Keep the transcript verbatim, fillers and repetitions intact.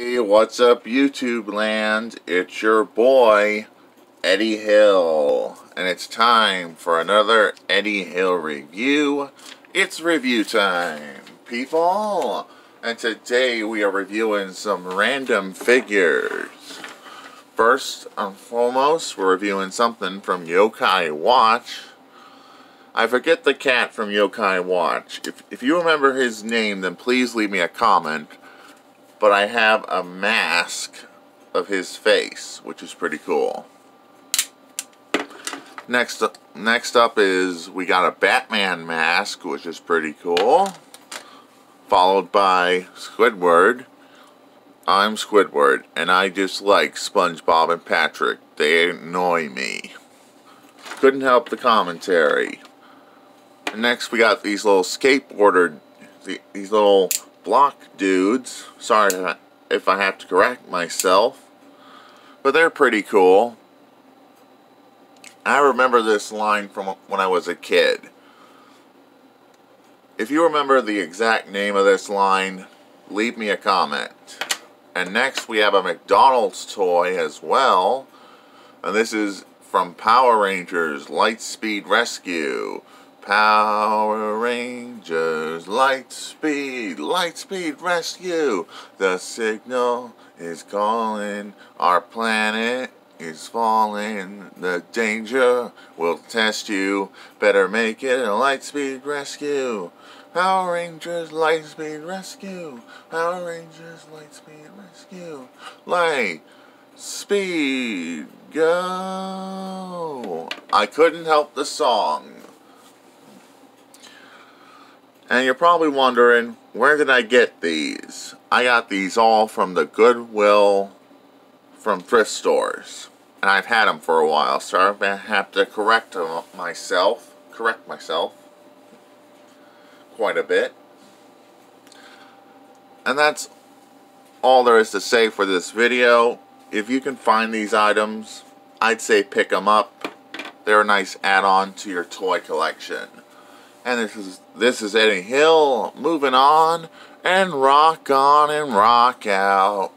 Hey, what's up YouTube land? It's your boy, Eddie Hill. And it's time for another Eddie Hill review. It's review time, people. And today we are reviewing some random figures. First and foremost, we're reviewing something from Yo-Kai Watch. I forget the cat from Yo-Kai Watch. If, if you remember his name, then please leave me a comment. But I have a mask of his face, which is pretty cool. Next up, next up is we got a Batman mask, which is pretty cool. Followed by Squidward. I'm Squidward, and I dislike SpongeBob and Patrick. They annoy me. Couldn't help the commentary. Next, we got these little skateboarder, these little block dudes. Sorry if I have to correct myself, but they're pretty cool. I remember this line from when I was a kid. If you remember the exact name of this line, leave me a comment. And next we have a McDonald's toy as well, and this is from Power Rangers Lightspeed Rescue. Power Rangers, Lightspeed, Lightspeed Rescue. The signal is calling, our planet is falling. The danger will test you, better make it a Lightspeed Rescue. Power Rangers, Lightspeed Rescue. Power Rangers, Lightspeed Rescue. Light, speed, go. I couldn't help the song. And you're probably wondering, where did I get these? I got these all from the Goodwill, from thrift stores. And I've had them for a while, so I'm going to have to correct them myself. Correct myself. Quite a bit. And that's all there is to say for this video. If you can find these items, I'd say pick them up. They're a nice add-on to your toy collection. And this is this is Eddie Hill, moving on, and rock on and rock out.